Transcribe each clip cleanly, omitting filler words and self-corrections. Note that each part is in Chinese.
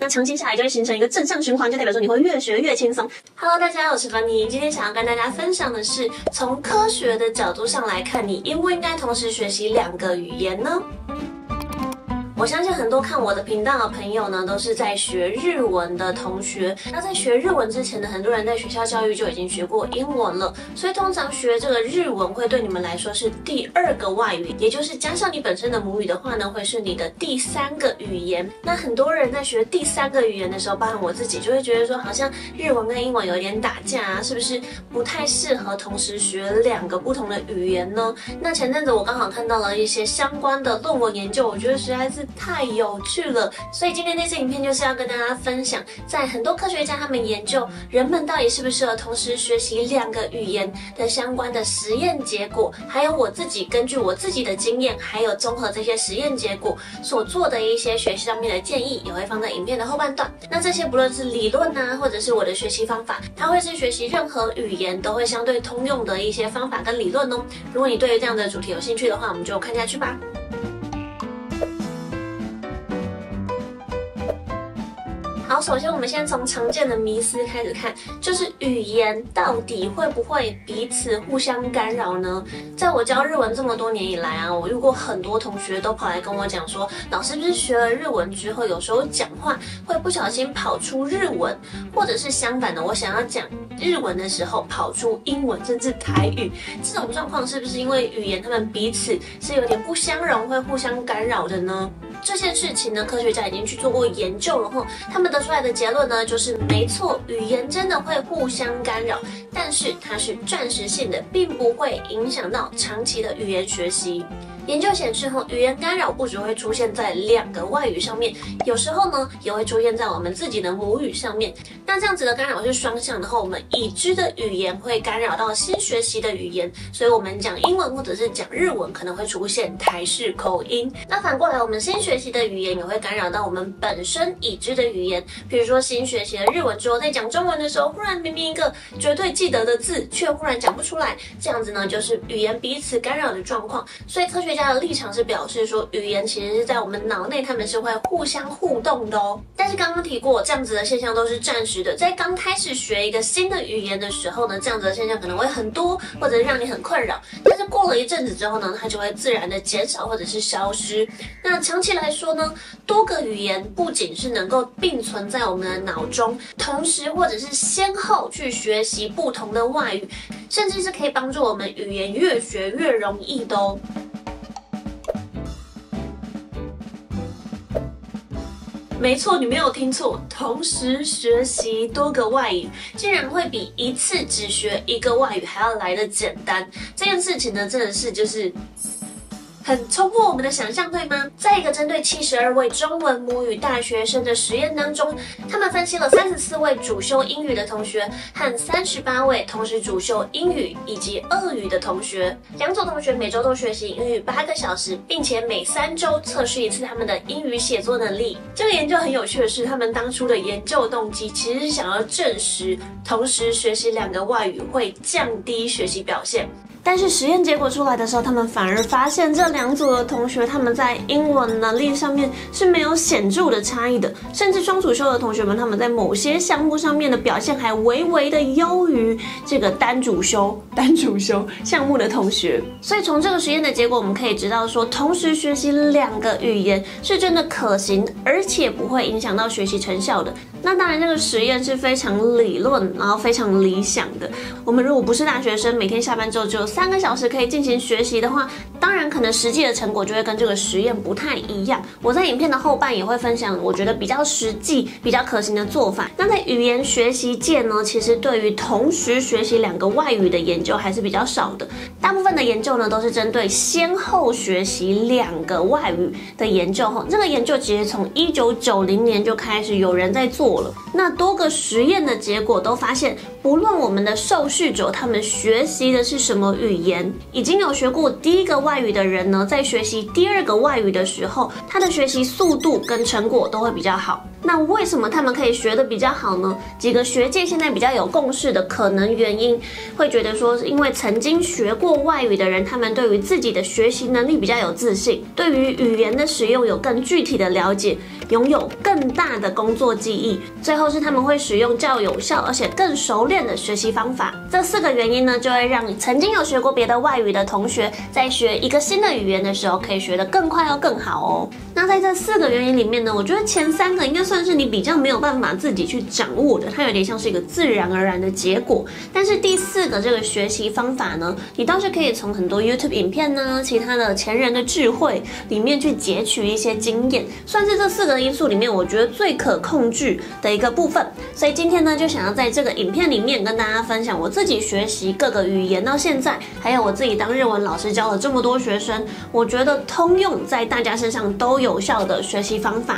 那长期下来就会形成一个正向循环，就代表说你会越学越轻松。Hello， 大家好，我是芬妮。今天想要跟大家分享的是，从科学的角度上来看，你应不应该同时学习2个语言呢？我相信很多看我的频道的朋友呢，都是在学日文的同学。那在学日文之前呢，很多人在学校教育就已经学过英文了，所以通常学这个日文会对你们来说是第2个外语，也就是加上你本身的母语的话呢，会是你的第3个语言。那很多人在学第3个语言的时候，包含我自己，就会觉得说好像日文跟英文有一点打架啊，是不是不太适合同时学2个不同的语言呢？那前阵子我刚好看到了一些相关的论文研究，我觉得实在是太有趣了，所以今天这支影片就是要跟大家分享，在很多科学家他们研究人们到底适不适合同时学习2个语言的相关的实验结果，还有我自己根据我自己的经验，还有综合这些实验结果所做的一些学习上面的建议，也会放在影片的后半段。那这些不论是理论啊，或者是我的学习方法，它会是学习任何语言都会相对通用的一些方法跟理论哦。如果你对于这样的主题有兴趣的话，我们就看下去吧。好，首先我们先从常见的迷思开始看，就是语言到底会不会彼此互相干扰呢？在我教日文这么多年以来啊，我遇过很多同学都跑来跟我讲说，老师是不是学了日文之后，有时候讲话会不小心跑出日文，或者是相反的，我想要讲日文的时候跑出英文甚至台语，这种状况是不是因为语言他们彼此是有点不相容，会互相干扰的呢？这件事情呢，科学家已经去做过研究了后，他们得出来的结论呢，就是没错，语言真的会互相干扰，但是它是暂时性的，并不会影响到长期的语言学习。研究显示后，语言干扰不只会出现在2个外语上面，有时候呢也会出现在我们自己的母语上面。那这样子的干扰是双向的后，我们已知的语言会干扰到新学习的语言，所以我们讲英文或者是讲日文可能会出现台式口音。那反过来，我们新学习的语言也会干扰到我们本身已知的语言，比如说新学习了日文之后，在讲中文的时候，忽然明明一个绝对记得的字，却忽然讲不出来，这样子呢就是语言彼此干扰的状况。所以科学家的立场是表示说，语言其实是在我们脑内，他们是会互相互动的哦。但是刚刚提过，这样子的现象都是暂时的，在刚开始学一个新的语言的时候呢，这样子的现象可能会很多，或者让你很困扰。但是过了一阵子之后呢，它就会自然的减少或者是消失。那长期来说呢，多个语言不仅是能够并存在我们的脑中，同时或者是先后去学习不同的外语，甚至是可以帮助我们语言越学越容易的哦。没错，你没有听错，同时学习多个外语，竟然会比一次只学1个外语还要来得简单。这件事情呢，真的是就是很冲破我们的想象，对吗？在一个针对72位中文母语大学生的实验当中，他们分析了34位主修英语的同学和38位同时主修英语以及俄语的同学。2组同学每周都学习英语8个小时，并且每3周测试一次他们的英语写作能力。这个研究很有趣的是，他们当初的研究动机其实是想要证实同时学习2个外语会降低学习表现。但是实验结果出来的时候，他们反而发现这2组的同学他们在英文能力上面是没有显著的差异的，甚至双主修的同学们他们在某些项目上面的表现还微微的优于这个单主修项目的同学。所以从这个实验的结果，我们可以知道说，同时学习2个语言是真的可行，而且不会影响到学习成效的。那当然，这个实验是非常理论，然后非常理想的。我们如果不是大学生，每天下班之后只有3个小时可以进行学习的话，当然可能实际的成果就会跟这个实验不太一样。我在影片的后半也会分享我觉得比较实际、比较可行的做法。那在语言学习界呢，其实对于同时学习2个外语的研究还是比较少的，大部分的研究呢都是针对先后学习2个外语的研究。这个研究其实从1990年就开始有人在做了。那多个实验的结果都发现，不论我们的受试者他们学习的是什么语言，已经有学过第1个外语的人呢，在学习第2个外语的时候，他的学习速度跟成果都会比较好。那为什么他们可以学得比较好呢？几个学界现在比较有共识的可能原因，会觉得说是因为曾经学过外语的人，他们对于自己的学习能力比较有自信，对于语言的使用有更具体的了解，拥有更大的工作记忆。最后是他们会使用较有效而且更熟练的学习方法。这4个原因呢，就会让你曾经有学过别的外语的同学，在学一个新的语言的时候，可以学得更快又更好哦。那在这4个原因里面呢，我觉得前3个应该算是你比较没有办法自己去掌握的，它有点像是一个自然而然的结果。但是第4个这个学习方法呢，你倒是可以从很多 YouTube 影片呢，其他的前人的智慧里面去截取一些经验，算是这4个因素里面我觉得最可控制的一个部分。所以今天呢，就想要在这个影片里面跟大家分享我自己学习各个语言到现在，还有我自己当日文老师教了这么多学生，我觉得通用在大家身上都有效的学习方法。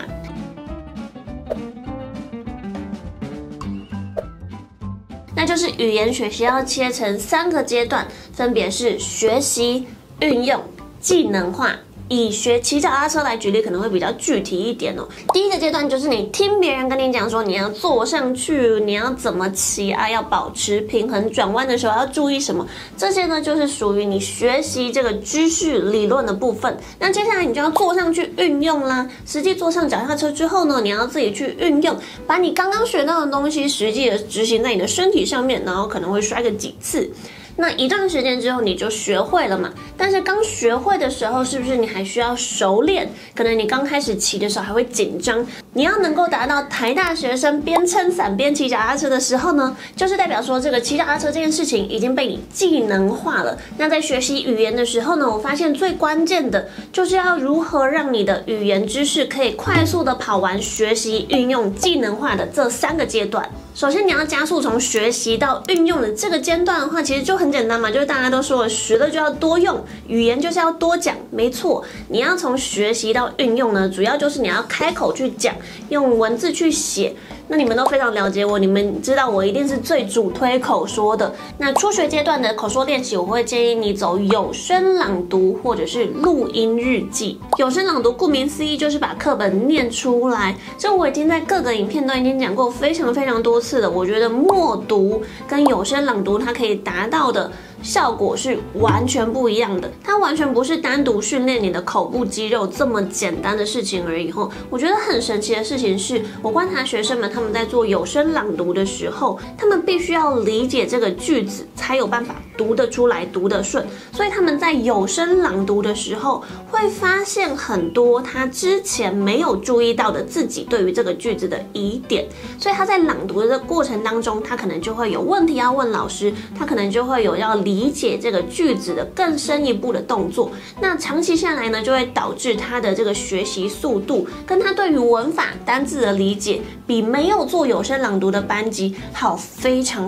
那就是语言学习要切成3个阶段，分别是学习、运用、技能化。以学骑脚踏车来举例可能会比较具体一点哦。第一个阶段就是你听别人跟你讲说你要坐上去，你要怎么骑啊，要保持平衡，转弯的时候要注意什么，这些呢就是属于你学习这个知识理论的部分。那接下来你就要坐上去运用啦，实际坐上脚踏车之后呢，你要自己去运用，把你刚刚学到的东西实际的执行在你的身体上面，然后可能会摔个几次。那一段时间之后你就学会了嘛，但是刚学会的时候是不是你还需要熟练？可能你刚开始骑的时候还会紧张。你要能够达到台大学生边撑伞边骑脚踏车的时候呢，就是代表说这个骑脚踏车这件事情已经被你技能化了。那在学习语言的时候呢，我发现最关键的就是要如何让你的语言知识可以快速的跑完学习、运用、技能化的这3个阶段。首先你要加速从学习到运用的这个阶段的话，其实就很简单嘛，就是大家都说了，学了就要多用，语言就是要多讲，没错。你要从学习到运用呢，主要就是你要开口去讲，用文字去写。那你们都非常了解我，你们知道我一定是最主推口说的。那初学阶段的口说练习，我会建议你走有声朗读或者是录音日记。有声朗读顾名思义就是把课本念出来，这我已经在各个影片都已经讲过非常多次了。我觉得默读跟有声朗读它可以达到的效果是完全不一样的，它完全不是单独训练你的口部肌肉这么简单的事情而已。我觉得很神奇的事情是，我观察学生们他们在做有声朗读的时候，他们必须要理解这个句子才有办法读得出来、读得顺，所以他们在有声朗读的时候会发现很多他之前没有注意到的自己对于这个句子的疑点，所以他在朗读的这个过程当中，他可能就会有问题要问老师，他可能就会有要理解这个句子的更深一步的动作。那长期下来呢，就会导致他的这个学习速度跟他对于文法单字的理解，比没有做有声朗读的班级好非常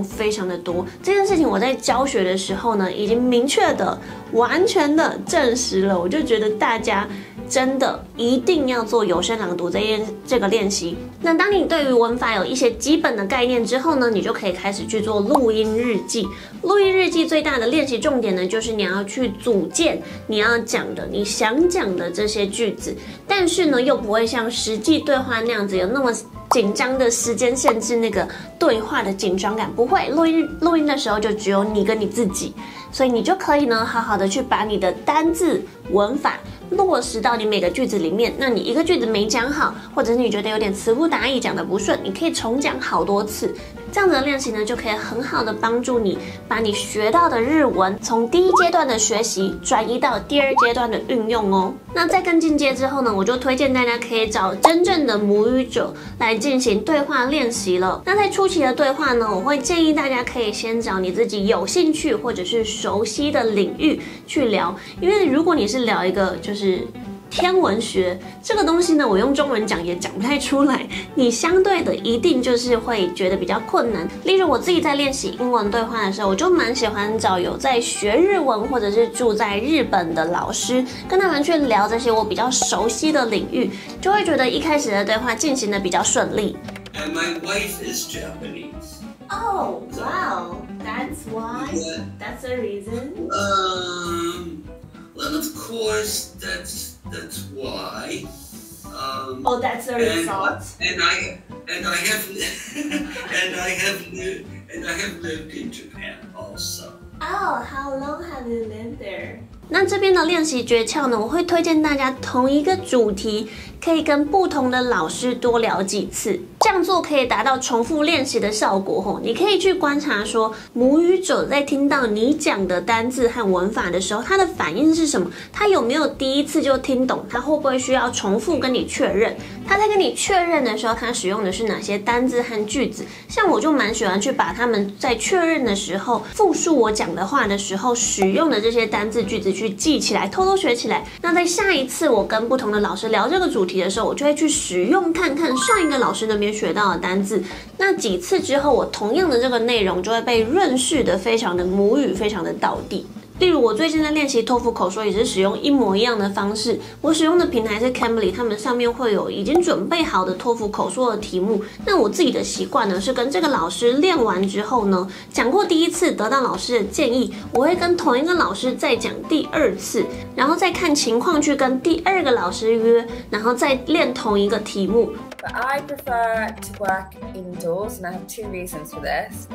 的多。这件事情我在教学的时候呢，已经明确的完全的证实了。我就觉得大家真的一定要做有声朗读这个练习。那当你对于文法有一些基本的概念之后呢，你就可以开始去做录音日记。录音日记最大的练习重点呢，就是你要去组建你要讲的、你想讲的这些句子，但是呢，又不会像实际对话那样子有那么紧张的时间限制，那个对话的紧张感不会。录音的时候就只有你跟你自己，所以你就可以呢，好好的去把你的单字、文法落实到你每个句子里面。那你一个句子没讲好，或者是你觉得有点词不达意，讲的不顺，你可以重讲好多次。这样子的练习呢，就可以很好的帮助你把你学到的日文从第一阶段的学习转移到第2阶段的运用哦。那在更进阶之后呢，我就推荐大家可以找真正的母语者来进行对话练习了。那在初期的对话呢，我会建议大家可以先找你自己有兴趣或者是熟悉的领域去聊，因为如果你是聊一个就是天文学这个东西呢，我用中文讲也讲不太出来，你相对的一定就是会觉得比较困难。例如我自己在练习英文对话的时候，我就蛮喜欢找有在学日文或者是住在日本的老师，跟他们去聊这些我比较熟悉的领域，就会觉得一开始的对话进行的比较顺利。And my wife is Japanese. Oh, wow, that's why. That's the reason. Well, of course, that's why. Oh, that's a result. And I have lived in Japan also. Oh, how long have you lived there? 那这边的练习诀窍呢，我会推荐大家同一个主题可以跟不同的老师多聊几次，这样做可以达到重复练习的效果吼。你可以去观察说，母语者在听到你讲的单字和文法的时候，他的反应是什么？他有没有第一次就听懂？他会不会需要重复跟你确认？他在跟你确认的时候，他使用的是哪些单字和句子？像我就蛮喜欢去把他们在确认的时候复述我讲的话的时候使用的这些单字句子。 去记起来，偷偷学起来。那在下一次我跟不同的老师聊这个主题的时候，我就会去使用看看上一个老师那边学到的单字。那几次之后，我同样的这个内容就会被润饰得非常的母语，非常的道地。 例如，我最近在练习托福口说，也是使用一模一样的方式。我使用的平台是 Cambly， 他们上面会有已经准备好的托福口说的题目。那我自己的习惯呢，是跟这个老师练完之后呢，讲过第一次，得到老师的建议，我会跟同一个老师再讲第二次，然后再看情况去跟第二个老师约，然后再练同一个题目。 But I prefer to work indoors, and I have two reasons for this.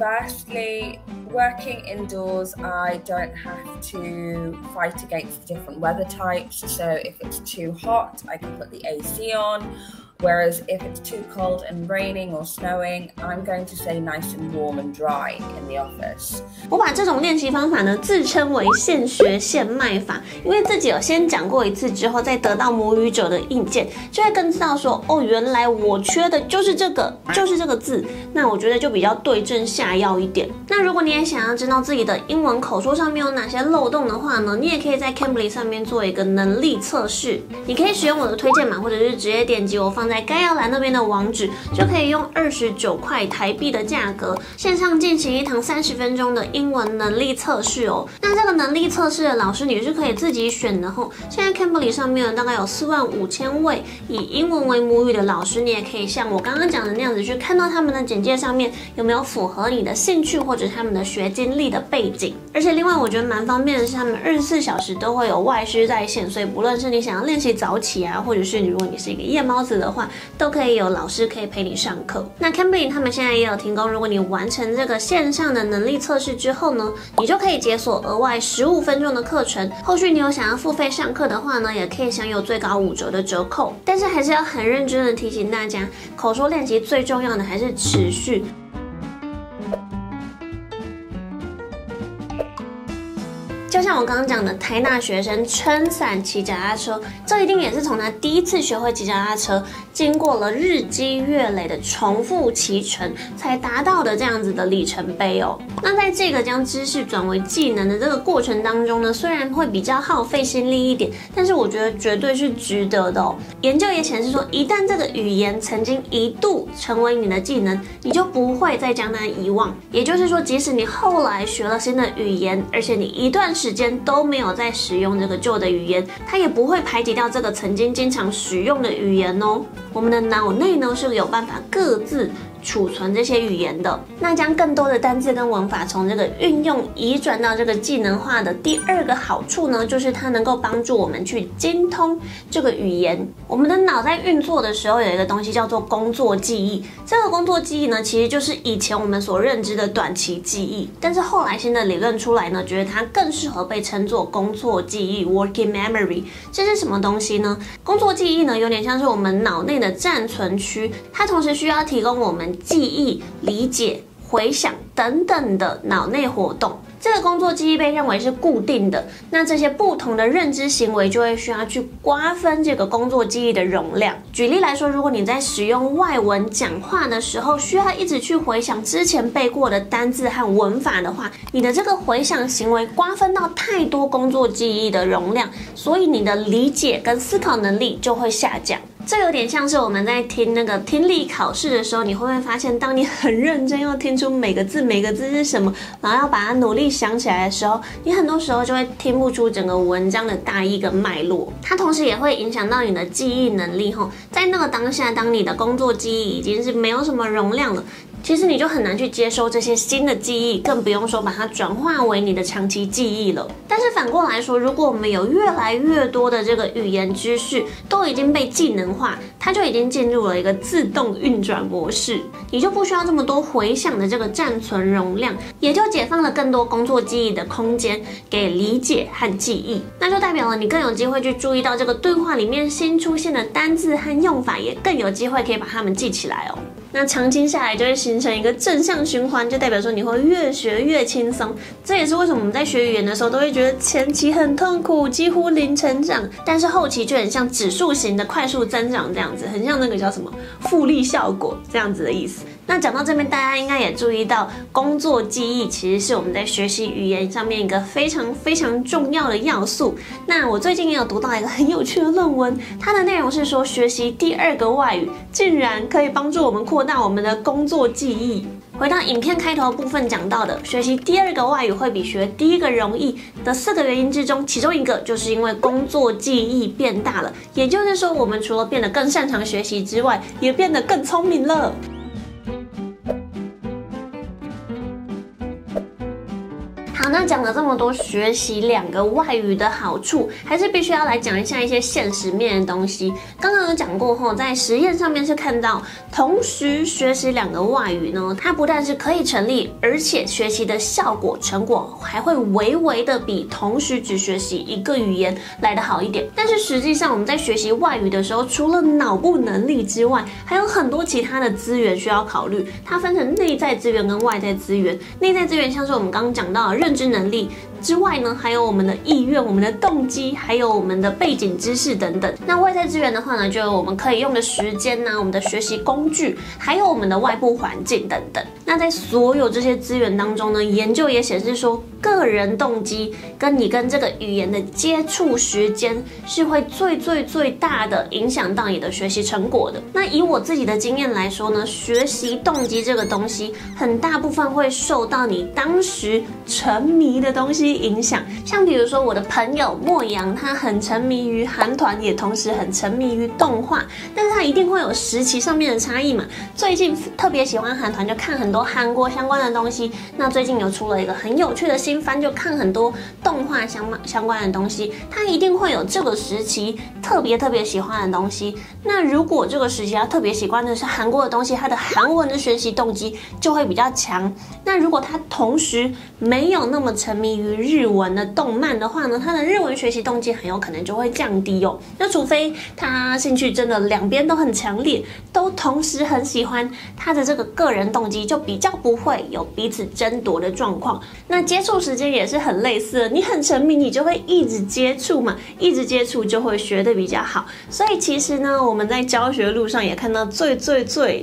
Firstly, working indoors, I don't have to fight against the different weather types. So if it's too hot, I can put the AC on. Whereas if it's too cold and raining or snowing, I'm going to stay nice and warm and dry in the office. 我把这种练习方法呢自称为现学现卖法，因为自己有先讲过一次之后，再得到母语者的意见，就会更知道说，哦，原来我缺的就是这个，就是这个字。那我觉得就比较对症下药一点。那如果你也想要知道自己的英文口说上面有哪些漏洞的话呢，你也可以在 Cambly 上面做一个能力测试。你可以使用我的推荐码，或者是直接点击我放在概要栏那边的网址，就可以用29块台币的价格，线上进行一堂30分钟的英文能力测试哦。那这个能力测试的老师你是可以自己选的吼。现在 Cambly 上面大概有45000位以英文为母语的老师，你也可以像我刚刚讲的那样子去看到他们的简介上面有没有符合你的兴趣或者他们的学经历的背景。而且另外我觉得蛮方便的是，他们24小时都会有外师在线，所以不论是你想要练习早起啊，或者是如果你是一个夜猫子的话， 都可以有老师可以陪你上课。那 Cambly 他们现在也有提供，如果你完成这个线上的能力测试之后呢，你就可以解锁额外15分钟的课程。后续你有想要付费上课的话呢，也可以享有最高5折的折扣。但是还是要很认真的提醒大家，口说练习最重要的还是持续。就像我刚刚讲的，台大学生撑伞骑脚踏车，这一定也是从他第一次学会骑脚踏车，经过了日积月累的重复骑乘，才达到的这样子的里程碑哦。那在这个将知识转为技能的这个过程当中呢，虽然会比较耗费心力一点，但是我觉得绝对是值得的哦。研究也显示说，一旦这个语言曾经一度成为你的技能，你就不会再将它遗忘。也就是说，即使你后来学了新的语言，而且你一段时间都没有在使用这个旧的语言，它也不会排挤掉这个曾经经常使用的语言哦。我们的脑内呢是有办法各自 储存这些语言的，那将更多的单字跟文法从这个运用移转到这个技能化的第二个好处呢，就是它能够帮助我们去精通这个语言。我们的脑在运作的时候有一个东西叫做工作记忆，这个工作记忆呢，其实就是以前我们所认知的短期记忆，但是后来新的理论出来呢，觉得它更适合被称作工作记忆 （working memory）。这是什么东西呢？工作记忆呢，有点像是我们脑内的暂存区，它同时需要提供我们 记忆、理解、回想等等的脑内活动，这个工作记忆被认为是固定的。那这些不同的认知行为就会需要去瓜分这个工作记忆的容量。举例来说，如果你在使用外文讲话的时候，需要一直去回想之前背过的单字和文法的话，你的这个回想行为瓜分到太多工作记忆的容量，所以你的理解跟思考能力就会下降。 这有点像是我们在听那个听力考试的时候，你会不会发现，当你很认真要听出每个字是什么，然后要把它努力想起来的时候，你很多时候就会听不出整个文章的大意跟脉络。它同时也会影响到你的记忆能力吼，在那个当下，当你的工作记忆已经是没有什么容量了，其实你就很难去接收这些新的记忆，更不用说把它转化为你的长期记忆了。但是反过来说，如果我们有越来越多的这个语言知识都已经被技能化，它就已经进入了一个自动运转模式，你就不需要这么多回想的这个暂存容量，也就解放了更多工作记忆的空间给理解和记忆。那就代表了你更有机会去注意到这个对话里面新出现的单字和用法，也更有机会可以把它们记起来哦。那长期下来就会形成一个正向循环，就代表说你会越学越轻松。这也是为什么我们在学语言的时候都会觉得前期很痛苦，几乎零成长，但是后期就很像指数型的快速增长这样子，很像那个叫什么复利效果这样子的意思。那讲到这边，大家应该也注意到，工作记忆其实是我们在学习语言上面一个非常重要的要素。那我最近也有读到一个很有趣的论文，它的内容是说，学习第2个外语竟然可以帮助我们扩大我们的工作记忆。回到影片开头部分讲到的，学习第2个外语会比学第1个容易的4个原因之中，其中一个就是因为工作记忆变大了，也就是说，我们除了变得更擅长学习之外，也变得更聪明了。好，那讲了这么多学习2个外语的好处，还是必须要来讲一下一些现实面的东西。刚刚有讲过后，在实验上面是看到，同时学习2个外语呢，它不但是可以成立，而且学习的效果成果还会微微的比同时只学习1个语言来得好一点。但是实际上我们在学习外语的时候，除了脑部能力之外，还有很多其他的资源需要考虑。它分成内在资源跟外在资源。内在资源像是我们刚刚讲到的认知能力之外呢，还有我们的意愿、我们的动机，还有我们的背景知识等等。那外在资源的话呢，就有我们可以用的时间啊，我们的学习工具，还有我们的外部环境等等。那在所有这些资源当中呢，研究也显示说，个人动机跟你跟这个语言的接触时间是会最大的影响到你的学习成果的。那以我自己的经验来说呢，学习动机这个东西，很大部分会受到你当时沉迷的东西影响，像比如说我的朋友莫阳，他很沉迷于韩团，也同时很沉迷于动画，但是他一定会有时期上面的差异嘛。最近特别喜欢韩团，就看很多韩国相关的东西。那最近有出了一个很有趣的新番，就看很多动画相关的东西。他一定会有这个时期特别喜欢的东西。那如果这个时期他特别喜欢的是韩国的东西，他的韩文的学习动机就会比较强。那如果他同时没有那么沉迷于日文的动漫的话呢，他的日文学习动机很有可能就会降低哦。那除非他兴趣真的两边都很强烈，都同时很喜欢，他的这个个人动机就比较不会有彼此争夺的状况。那接触时间也是很类似的，你很沉迷，你就会一直接触嘛，一直接触就会学得比较好。所以其实呢，我们在教学路上也看到最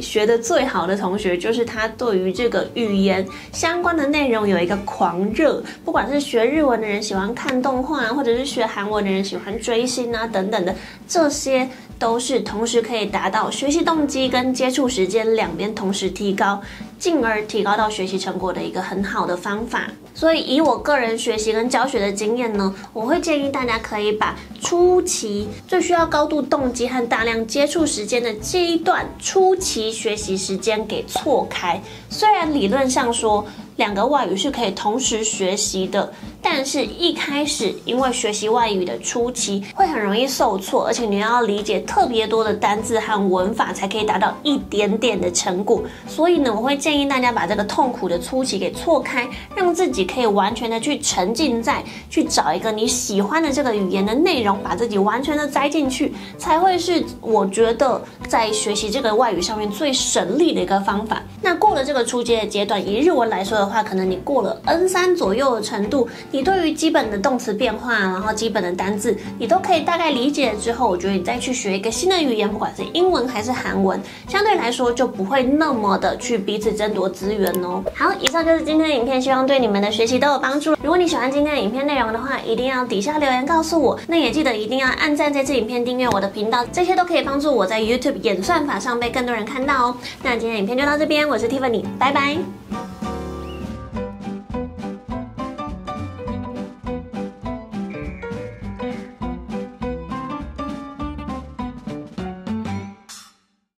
学得最好的同学，就是他对于这个语言相关的内容有一个狂热。不管是学日文的人喜欢看动画，或者是学韩文的人喜欢追星啊等等的，这些都是同时可以达到学习动机跟接触时间两边同时提高，进而提高到学习成果的一个很好的方法。所以以我个人学习跟教学的经验呢，我会建议大家可以把初期最需要高度动机和大量接触时间的这一段初期学习时间给错开。虽然理论上说2个外语是可以同时学习的，但是一开始因为学习外语的初期会很容易受挫，而且你要理解特别多的单字和文法才可以达到一点点的成果。所以呢，我会建议大家把这个痛苦的初期给错开，让自己可以完全的去沉浸在去找一个你喜欢的这个语言的内容，把自己完全的栽进去，才会是我觉得在学习这个外语上面最省力的一个方法。那过了这个初级的阶段，以日文来说的话，可能你过了 N3 左右的程度，你对于基本的动词变化，然后基本的单字，你都可以大概理解了之后，我觉得你再去学一个新的语言，不管是英文还是韩文，相对来说就不会那么的去彼此争夺资源哦。好，以上就是今天的影片，希望对你们的学习都有帮助。如果你喜欢今天的影片内容的话，一定要底下留言告诉我。那也记得一定要按赞这次影片，订阅我的频道，这些都可以帮助我在 YouTube 演算法上被更多人看到哦。那今天的影片就到这边，我是 Tiffany， 拜拜。